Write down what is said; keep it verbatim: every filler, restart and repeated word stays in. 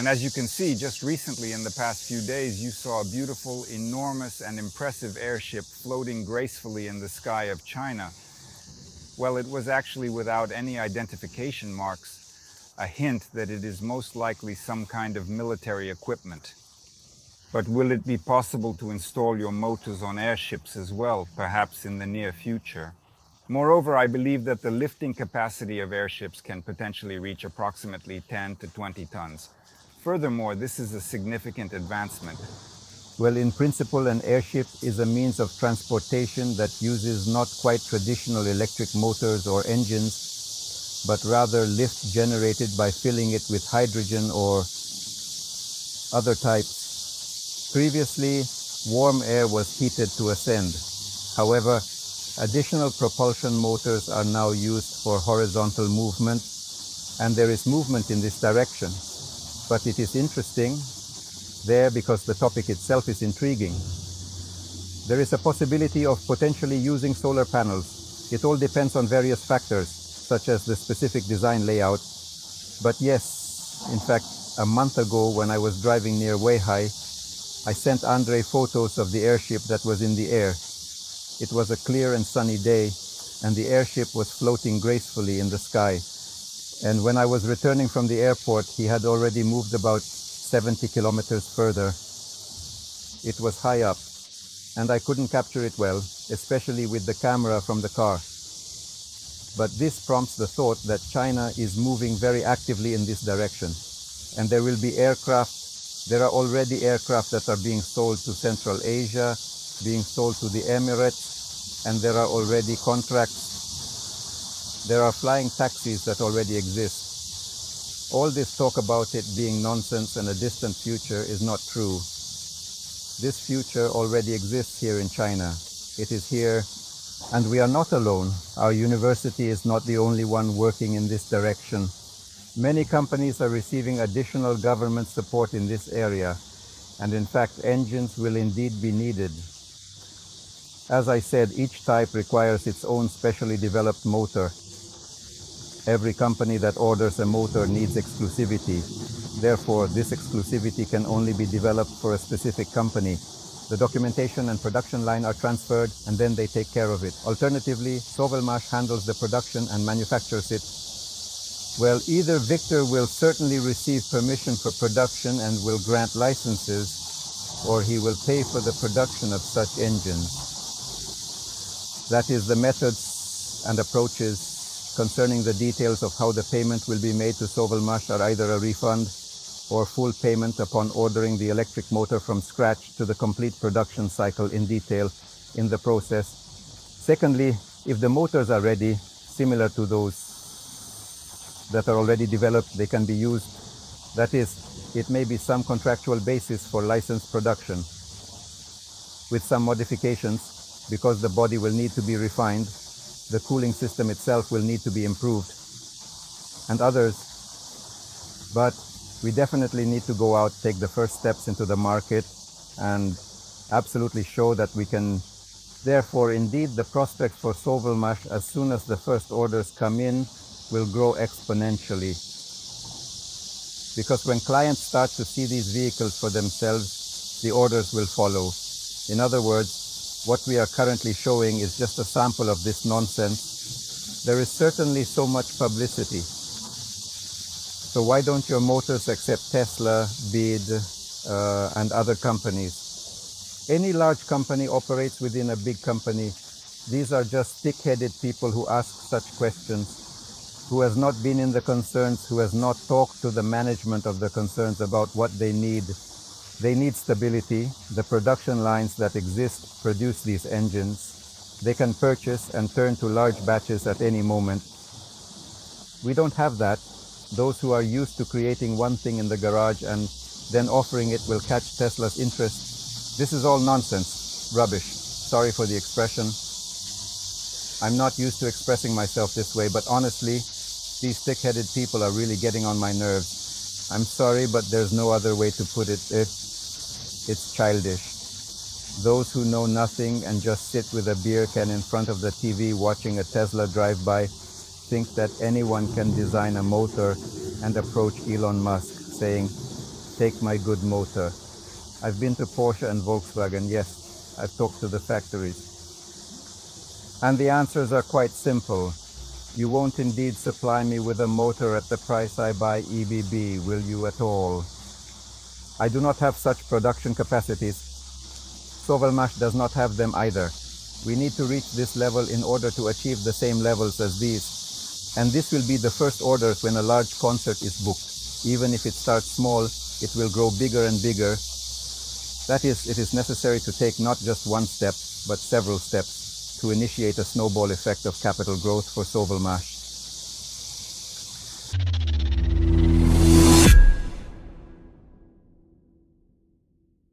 And as you can see, just recently in the past few days, you saw a beautiful, enormous and impressive airship floating gracefully in the sky of China. Well, it was actually without any identification marks, a hint that it is most likely some kind of military equipment. But will it be possible to install your motors on airships as well, perhaps in the near future? Moreover, I believe that the lifting capacity of airships can potentially reach approximately ten to twenty tons. Furthermore, this is a significant advancement. Well, in principle, an airship is a means of transportation that uses not quite traditional electric motors or engines, but rather lift generated by filling it with hydrogen or other types. Previously, warm air was heated to ascend. However, additional propulsion motors are now used for horizontal movement, and there is movement in this direction. But it is interesting there because the topic itself is intriguing. There is a possibility of potentially using solar panels. It all depends on various factors, such as the specific design layout. But yes, in fact, a month ago when I was driving near Weihai, I sent Andrei photos of the airship that was in the air. It was a clear and sunny day, and the airship was floating gracefully in the sky. And when I was returning from the airport, he had already moved about seventy kilometers further. It was high up, and I couldn't capture it well, especially with the camera from the car. But this prompts the thought that China is moving very actively in this direction, and there will be aircraft. There are already aircraft that are being sold to Central Asia, being sold to the Emirates, and there are already contracts. There are flying taxis that already exist. All this talk about it being nonsense and a distant future is not true. This future already exists here in China. It is here, and we are not alone. Our university is not the only one working in this direction. Many companies are receiving additional government support in this area, and in fact, engines will indeed be needed. As I said, each type requires its own specially developed motor. Every company that orders a motor needs exclusivity. Therefore, this exclusivity can only be developed for a specific company. The documentation and production line are transferred, and then they take care of it. Alternatively, Sovelmash handles the production and manufactures it. Well, either Victor will certainly receive permission for production and will grant licenses, or he will pay for the production of such engines. That is the methods and approaches. Concerning the details of how the payment will be made to Sovelmash are either a refund or full payment upon ordering the electric motor from scratch to the complete production cycle in detail in the process. Secondly, if the motors are ready, similar to those that are already developed, they can be used. That is, it may be some contractual basis for licensed production with some modifications, because the body will need to be refined. The cooling system itself will need to be improved, and others. But we definitely need to go out, take the first steps into the market, and absolutely show that we can. Therefore, indeed, the prospects for Sovelmash, as soon as the first orders come in, will grow exponentially. Because when clients start to see these vehicles for themselves, the orders will follow. In other words, what we are currently showing is just a sample of this nonsense. There is certainly so much publicity. So why don't your motors accept Tesla, B I D, uh, and other companies? Any large company operates within a big company. These are just thick-headed people who ask such questions, who has not been in the concerns, who has not talked to the management of the concerns about what they need. They need stability. The production lines that exist produce these engines. They can purchase and turn to large batches at any moment. We don't have that. Those who are used to creating one thing in the garage and then offering it will catch Tesla's interest. This is all nonsense, rubbish. Sorry for the expression. I'm not used to expressing myself this way, but honestly, these thick-headed people are really getting on my nerves. I'm sorry, but there's no other way to put it. If It's childish. Those who know nothing and just sit with a beer can in front of the T V watching a Tesla drive by think that anyone can design a motor and approach Elon Musk saying, take my good motor. I've been to Porsche and Volkswagen, yes, I've talked to the factories. And the answers are quite simple. You won't indeed supply me with a motor at the price I buy E B B, will you at all? I do not have such production capacities. Sovelmash does not have them either. We need to reach this level in order to achieve the same levels as these. And this will be the first orders when a large concert is booked. Even if it starts small, it will grow bigger and bigger. That is, it is necessary to take not just one step, but several steps to initiate a snowball effect of capital growth for Sovelmash.